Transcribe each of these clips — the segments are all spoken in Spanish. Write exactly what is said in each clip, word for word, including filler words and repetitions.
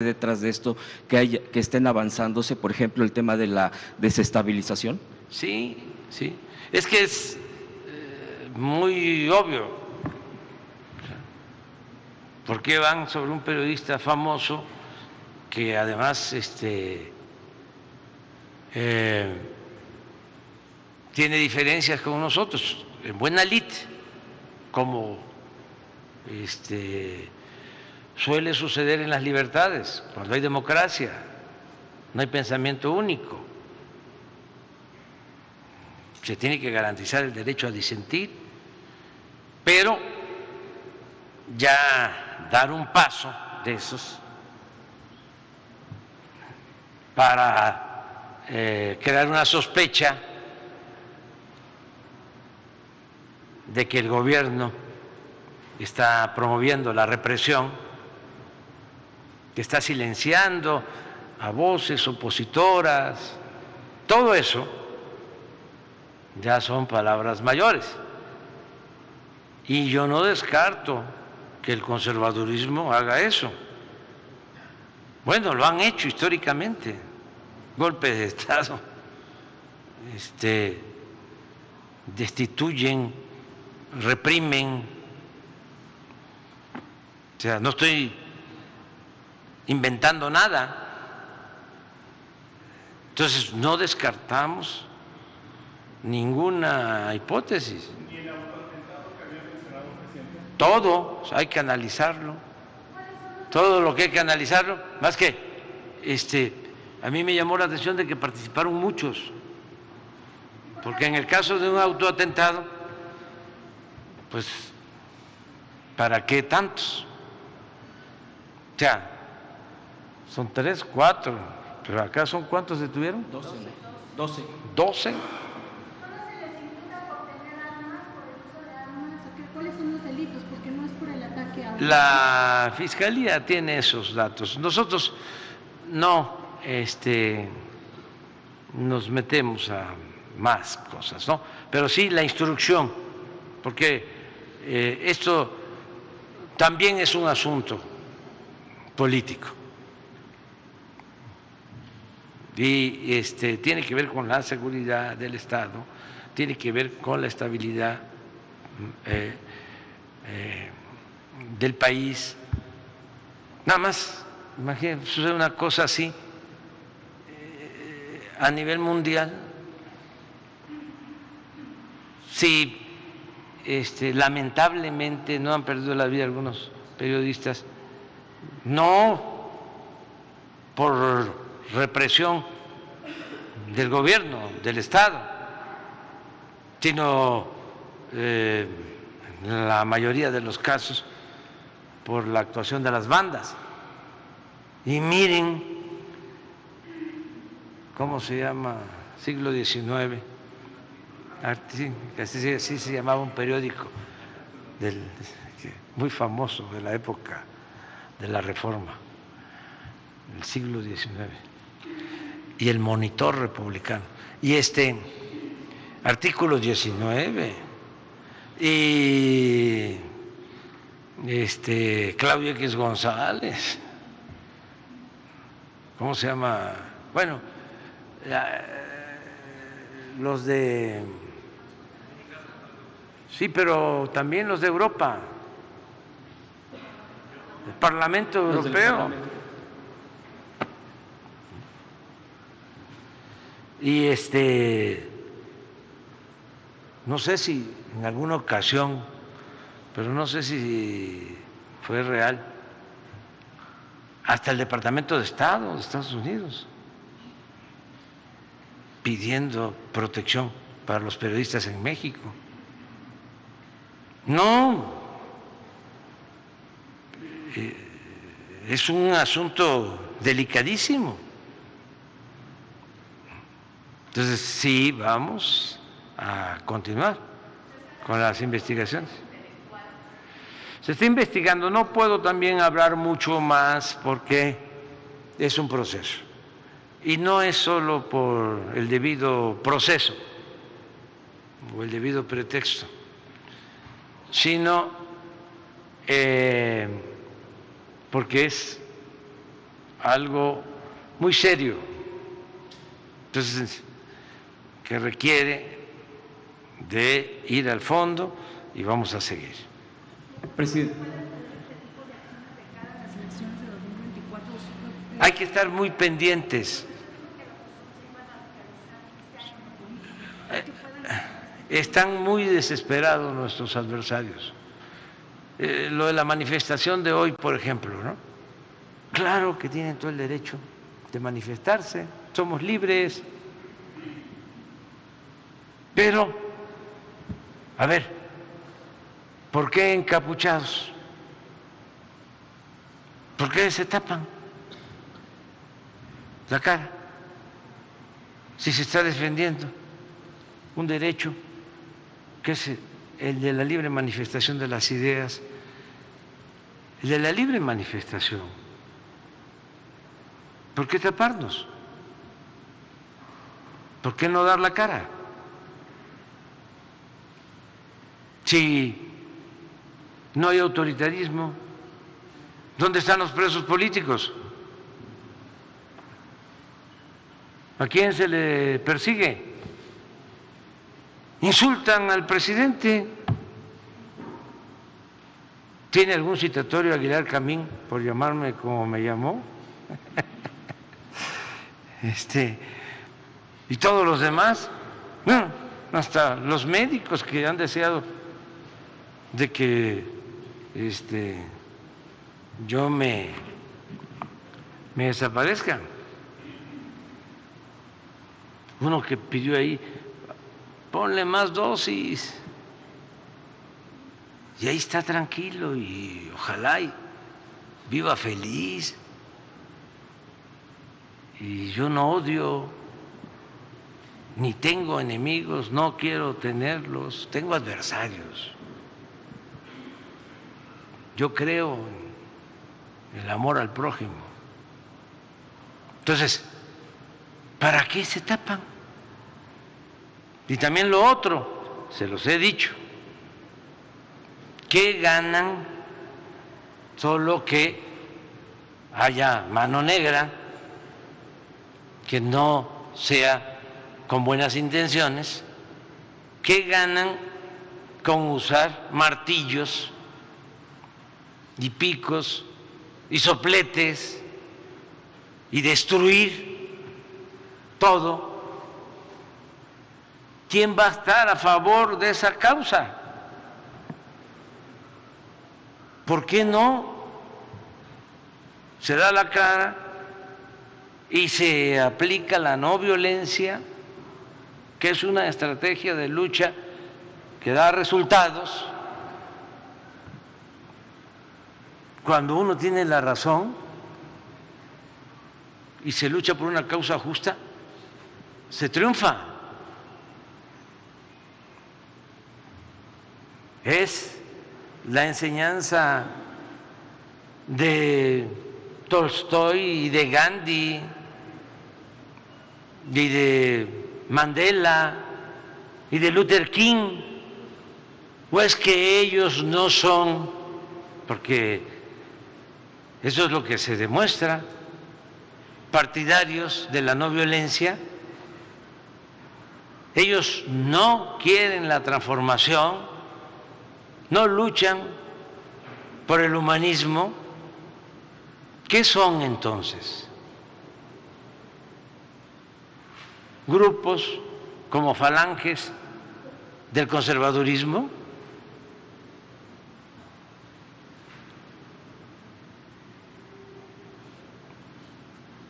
detrás de esto que, haya, que estén avanzándose, por ejemplo, el tema de la desestabilización? Sí, sí. Es que es eh, muy obvio. ¿Por qué van sobre un periodista famoso que además este, eh, tiene diferencias con nosotros, en buena lid, como este, suele suceder en las libertades, cuando hay democracia, no hay pensamiento único? Se tiene que garantizar el derecho a disentir, pero ya dar un paso de esos para eh, crear una sospecha de que el gobierno está promoviendo la represión, que está silenciando a voces opositoras, todo eso ya son palabras mayores. Y yo no descarto que el conservadurismo haga eso. Bueno, lo han hecho históricamente, golpes de Estado, este, destituyen, reprimen. O sea, no estoy inventando nada. Entonces, no descartamos ninguna hipótesis. Todo, hay que analizarlo, todo lo que hay que analizarlo, más que, este, a mí me llamó la atención de que participaron muchos, porque en el caso de un autoatentado, pues, ¿para qué tantos? O sea, son tres, cuatro, pero acá son ¿cuántos detuvieron? Doce. Doce. Doce. La Fiscalía tiene esos datos. Nosotros no este, nos metemos a más cosas, ¿no? Pero sí la instrucción, porque eh, esto también es un asunto político y este, tiene que ver con la seguridad del Estado, tiene que ver con la estabilidad eh, eh, del país. Nada más, imagínense, sucede una cosa así eh, a nivel mundial. Si este, lamentablemente no han perdido la vida algunos periodistas, no por represión del gobierno, del Estado, sino eh, en la mayoría de los casos por la actuación de las bandas. Y miren, ¿cómo se llama? siglo diecinueve, así, así se llamaba un periódico del, muy famoso de la época de la Reforma, del siglo diecinueve, y el Monitor Republicano, y este artículo diecinueve, y este Claudio X González, ¿cómo se llama? Bueno, la, los de... Sí, pero también los de Europa, el Parlamento Europeo. Y este... No sé si en alguna ocasión, pero no sé si fue real, hasta el Departamento de Estado de Estados Unidos pidiendo protección para los periodistas en México. No, es un asunto delicadísimo. Entonces, sí, vamos a continuar con las investigaciones. Se está investigando, no puedo también hablar mucho más porque es un proceso y no es solo por el debido proceso o el debido pretexto, sino eh, porque es algo muy serio, entonces que requiere de ir al fondo y vamos a seguir. Presidente. Hay que estar muy pendientes. Están muy desesperados nuestros adversarios. Eh, lo de la manifestación de hoy, por ejemplo, ¿no? Claro que tienen todo el derecho de manifestarse, somos libres, pero, a ver, ¿por qué encapuchados? ¿Por qué se tapan la cara si se está defendiendo un derecho que es el de la libre manifestación de las ideas, el de la libre manifestación? ¿Por qué taparnos? ¿Por qué no dar la cara? Si no hay autoritarismo, ¿dónde están los presos políticos? ¿A quién se le persigue? Insultan al presidente. ¿Tiene algún citatorio Aguilar Camín por llamarme como me llamó? Este, y todos los demás, bueno, hasta los médicos que han deseado de que este, yo me, me desaparezca. Uno que pidió ahí, ponle más dosis, y ahí está tranquilo y ojalá y viva feliz, y yo no odio ni tengo enemigos, no quiero tenerlos, tengo adversarios. Yo creo en el amor al prójimo. Entonces, ¿para qué se tapan? Y también lo otro, se los he dicho, ¿qué ganan solo que haya mano negra, que no sea con buenas intenciones? ¿Qué ganan con usar martillos y picos y sopletes y destruir todo? ¿Quién va a estar a favor de esa causa? ¿Por qué no se da la cara y se aplica la no violencia, que es una estrategia de lucha que da resultados? Cuando uno tiene la razón y se lucha por una causa justa, se triunfa. Es la enseñanza de Tolstoy y de Gandhi y de Mandela y de Luther King. ¿O es que ellos no son? Porque eso es lo que se demuestra, partidarios de la no violencia. Ellos no quieren la transformación, no luchan por el humanismo. ¿Qué son entonces? ¿Grupos como falanges del conservadurismo?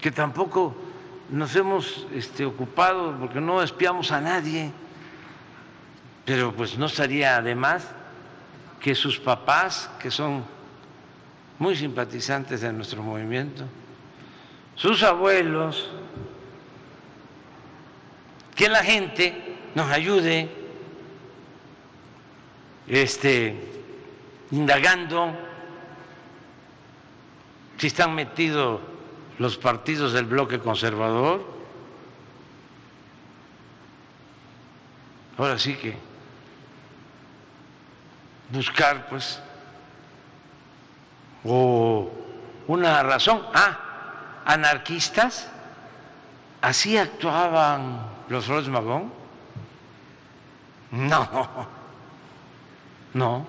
Que tampoco nos hemos este, ocupado, porque no espiamos a nadie, pero pues no estaría además que sus papás, que son muy simpatizantes de nuestro movimiento, sus abuelos, que la gente nos ayude este, indagando si están metidos los partidos del bloque conservador. Ahora sí que buscar, pues, o una razón. Ah, anarquistas, así actuaban los Flores Magón. No, no.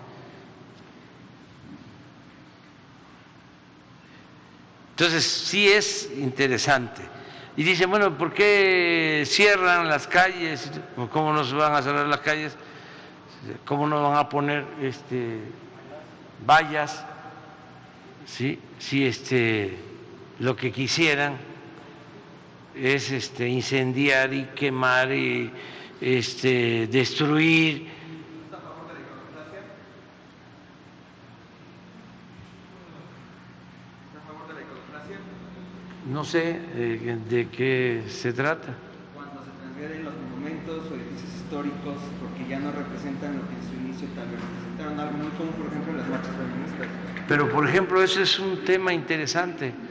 Entonces sí es interesante. Y dicen, bueno, ¿por qué cierran las calles? ¿Cómo nos van a cerrar las calles? ¿Cómo nos van a poner este, vallas? Sí, sí, este, lo que quisieran es este, incendiar y quemar y este, destruir. ¿Está a favor de la iconoclasia? ¿Está a favor de la iconoclasia? No sé eh, de qué se trata. Cuando se transgreden los monumentos o edificios históricos porque ya no representan lo que en su inicio tal vez representaron, algo muy común, por ejemplo, las marchas feministas. Pero, por ejemplo, ese es un tema interesante.